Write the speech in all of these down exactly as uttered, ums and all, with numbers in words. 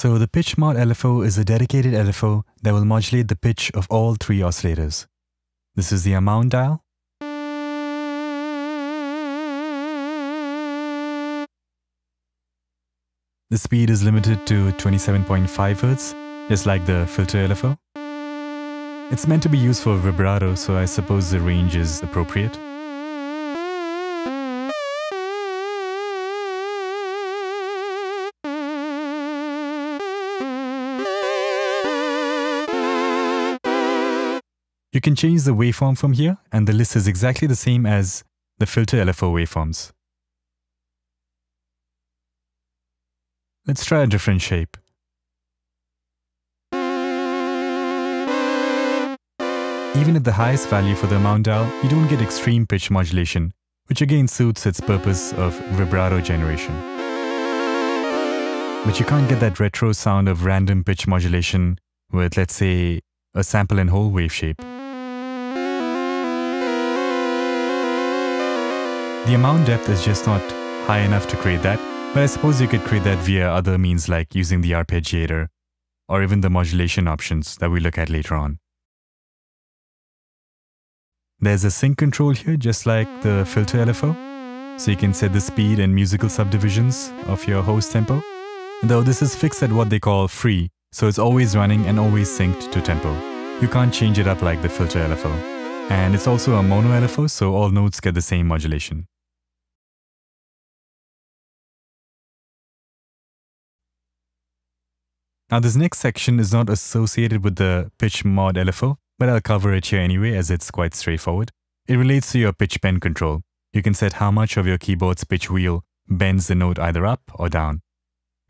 So the pitch mod L F O is a dedicated L F O that will modulate the pitch of all three oscillators. This is the amount dial, the speed is limited to twenty-seven point five hertz, just like the filter L F O. It's meant to be used for vibrato, so I suppose the range is appropriate. You can change the waveform from here, and the list is exactly the same as the filter L F O waveforms. Let's try a different shape. Even at the highest value for the amount dial, you don't get extreme pitch modulation, which again suits its purpose of vibrato generation. But you can't get that retro sound of random pitch modulation with, let's say, a sample and hold wave shape. The amount depth is just not high enough to create that. But I suppose you could create that via other means like using the arpeggiator or even the modulation options that we look at later on. There's a sync control here, just like the filter L F O, so you can set the speed and musical subdivisions of your host tempo, though this is fixed at what they call free, so it's always running and always synced to tempo. You can't change it up like the filter L F O. And it's also a mono L F O, so all notes get the same modulation. Now this next section is not associated with the pitch mod L F O, but I'll cover it here anyway as it's quite straightforward. It relates to your pitch bend control. You can set how much of your keyboard's pitch wheel bends the note either up or down.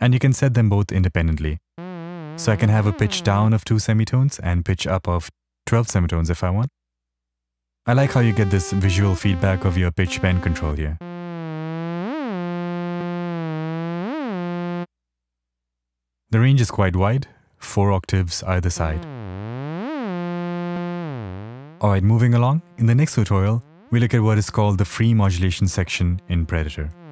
And you can set them both independently. So I can have a pitch down of two semitones and pitch up of twelve semitones if I want. I like how you get this visual feedback of your pitch bend control here. The range is quite wide, four octaves either side. Alright, moving along, in the next tutorial, we look at what is called the free modulation section in Predator.